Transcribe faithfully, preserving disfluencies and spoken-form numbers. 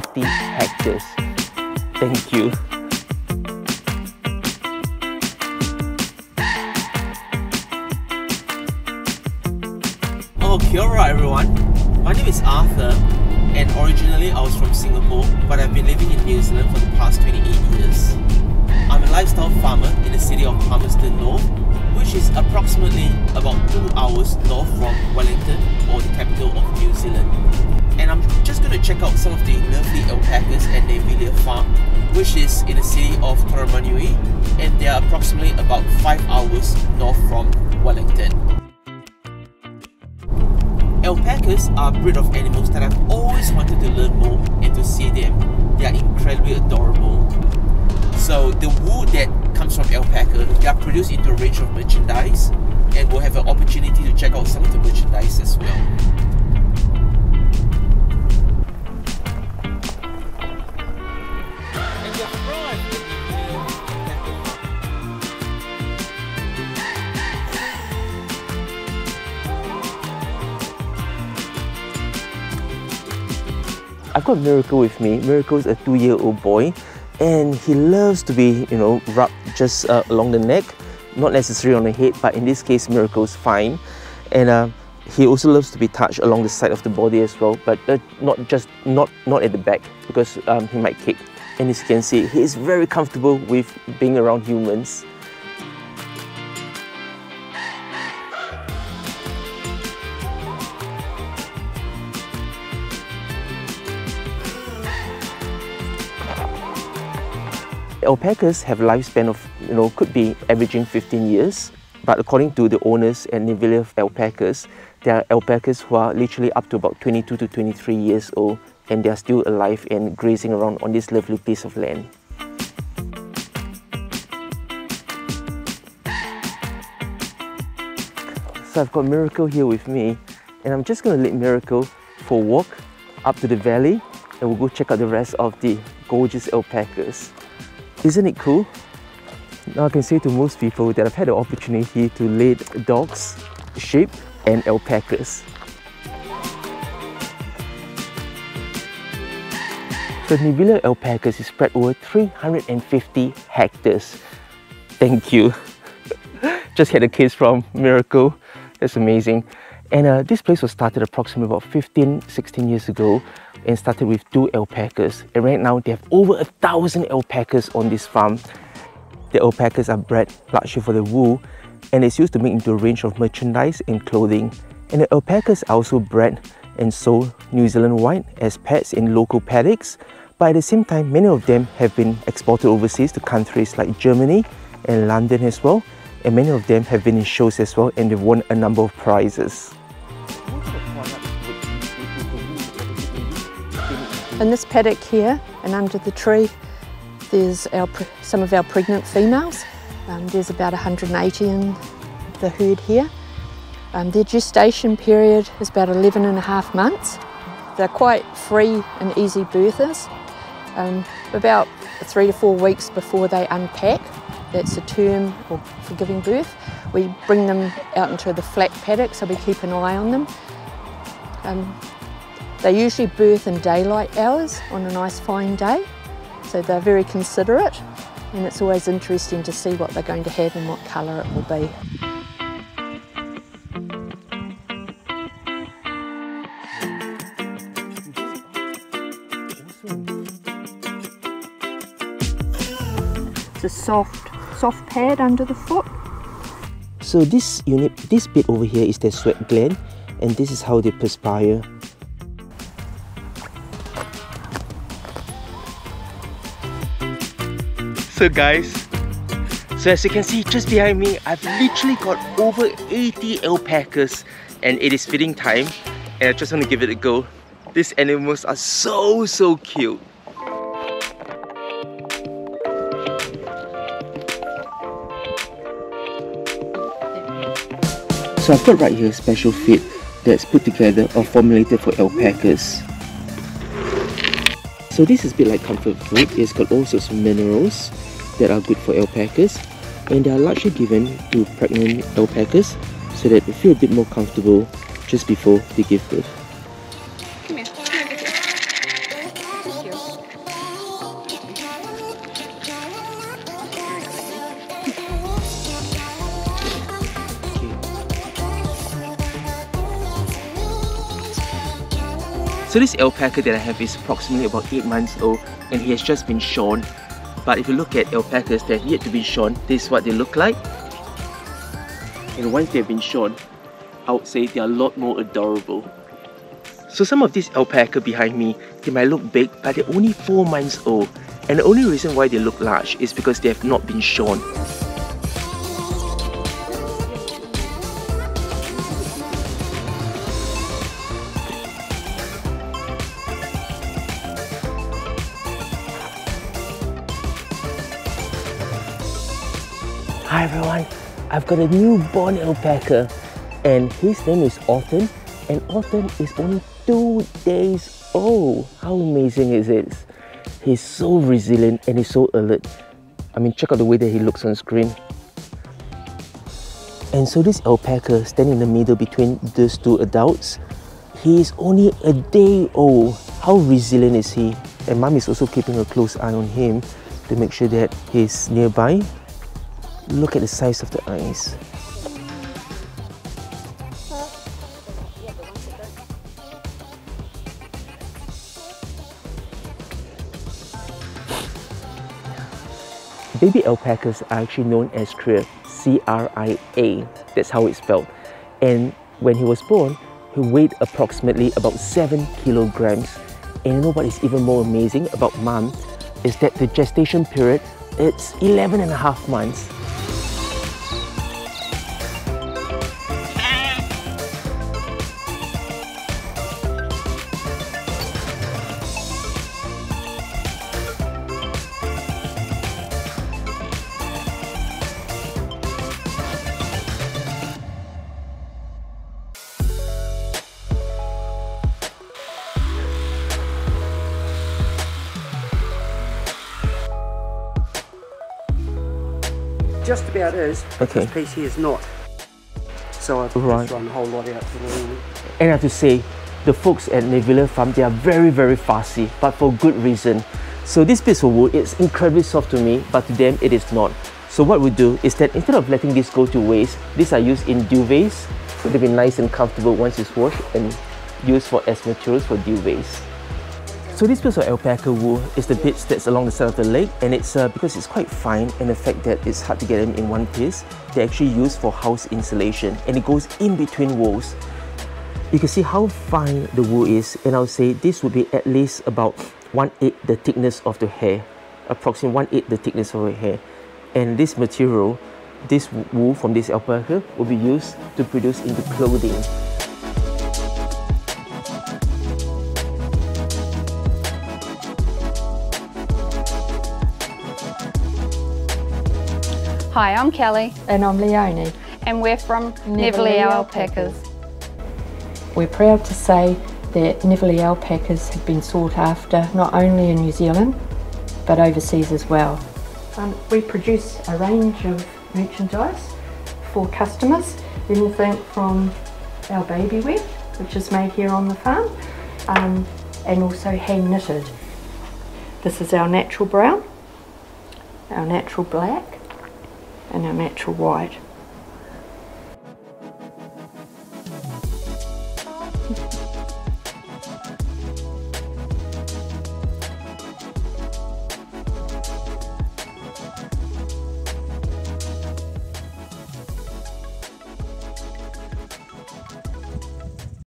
fifty hectares. Thank you. Oh, kia ora everyone. My name is Arthur, and originally I was from Singapore, but I've been living in New Zealand for the past twenty-eight years. I'm a lifestyle farmer in the city of Palmerston North, which is approximately about two hours north from Wellington, or the capital of New Zealand. And I'm just going to check out some of the Nevalea Alpacas and Nevalea farm, which is in the city of Toramanui, and they are approximately about five hours north from Wellington. Alpacas are a breed of animals that I've always wanted to learn more and to see them. They are incredibly adorable. So the wool that comes from alpaca, they are produced into a range of merchandise, and we'll have an opportunity to check out some of the merchandise as well. I've got Miracle with me. Miracle is a two-year-old boy, and he loves to be, you know, rubbed just uh, along the neck, not necessarily on the head, but in this case, Miracle's fine. And uh, he also loves to be touched along the side of the body as well, but uh, not just not not at the back, because um, he might kick. And as you can see, he is very comfortable with being around humans. Alpacas have a lifespan of, you know, could be averaging fifteen years, but according to the owners at Nevalea Alpacas, there are alpacas who are literally up to about twenty-two to twenty-three years old, and they are still alive and grazing around on this lovely piece of land. So I've got Miracle here with me, and I'm just going to lead Miracle for a walk up to the valley, and we'll go check out the rest of the gorgeous alpacas. Isn't it cool? Now I can say to most people that I've had the opportunity to lead dogs, sheep and alpacas. The Nevalea Alpacas is spread over three hundred fifty hectares. Thank you. Just had a case from Miracle. That's amazing. And uh, this place was started approximately about fifteen, sixteen years ago, and started with two alpacas. And right now, they have over a thousand alpacas on this farm. The alpacas are bred largely for the wool, and it's used to make into a range of merchandise and clothing. And the alpacas are also bred and sold New Zealand-wide as pets in local paddocks. But at the same time, many of them have been exported overseas to countries like Germany and London as well. And many of them have been in shows as well, and they've won a number of prizes. In this paddock here, and under the tree, there's our, some of our pregnant females. Um, there's about one hundred eighty in the herd here. Um, their gestation period is about eleven and a half months. They're quite free and easy birthers. Um, about three to four weeks before they unpack, that's a term or for giving birth, we bring them out into the flat paddock, so we keep an eye on them. Um, They usually birth in daylight hours on a nice fine day, so they're very considerate, and it's always interesting to see what they're going to have and what colour it will be. It's a soft, soft pad under the foot. So this unit, this bit over here is their sweat gland, and this is how they perspire. So guys, so as you can see just behind me, I've literally got over eighty alpacas, and it is feeding time, and I just want to give it a go. These animals are so so cute. So I've got right here a special feed that's put together or formulated for alpacas. So this is a bit like comfort food. It's got all sorts of minerals that are good for alpacas, and they are largely given to pregnant alpacas so that they feel a bit more comfortable just before they give birth. Come here. Come here. So this alpaca that I have is approximately about eight months old and he has just been shorn. But if you look at alpacas that have yet to be shorn, this is what they look like. And once they've been shorn, I would say they're a lot more adorable. So some of these alpaca behind me, they might look big, but they're only four months old. And the only reason why they look large is because they have not been shorn. Hi everyone, I've got a newborn alpaca and his name is Orton, and Orton is only two days old. How amazing is it? He's so resilient and he's so alert. I mean, check out the way that he looks on screen. And so this alpaca standing in the middle between these two adults, he is only a day old. How resilient is he? And mum is also keeping a close eye on him to make sure that he's nearby. Look at the size of the eyes. Baby alpacas are actually known as Cria, C R I A, that's how it's spelled. And when he was born, he weighed approximately about seven kilograms. And you know what is even more amazing about mum is that the gestation period, it's eleven and a half months. Just about is, but okay. This piece here is not. So I've right. just run the whole lot out for Leonie. And I have to say, the folks at Nevalea Farm, they are very, very fussy, but for good reason. So this piece of wood, it's incredibly soft to me, but to them it is not. So what we do is that instead of letting this go to waste, these are used in duvets. So they'll be nice and comfortable once it's washed and used for as materials for duvets. So this piece of alpaca wool is the bits that's along the side of the leg, and it's uh, because it's quite fine and the fact that it's hard to get them in one piece, they're actually used for house insulation and it goes in between walls. You can see how fine the wool is, and I would say this would be at least about one eighth the thickness of the hair, approximately one eighth the thickness of the hair. And this material, this wool from this alpaca will be used to produce into clothing. Hi, I'm Kelly. And I'm Leonie. And we're from Nevalea Alpacas. We're proud to say that Nevalea Alpacas have been sought after not only in New Zealand, but overseas as well. Um, we produce a range of merchandise for customers, anything from our baby web, which is made here on the farm, um, and also hand knitted. This is our natural brown, our natural black, and our natural white.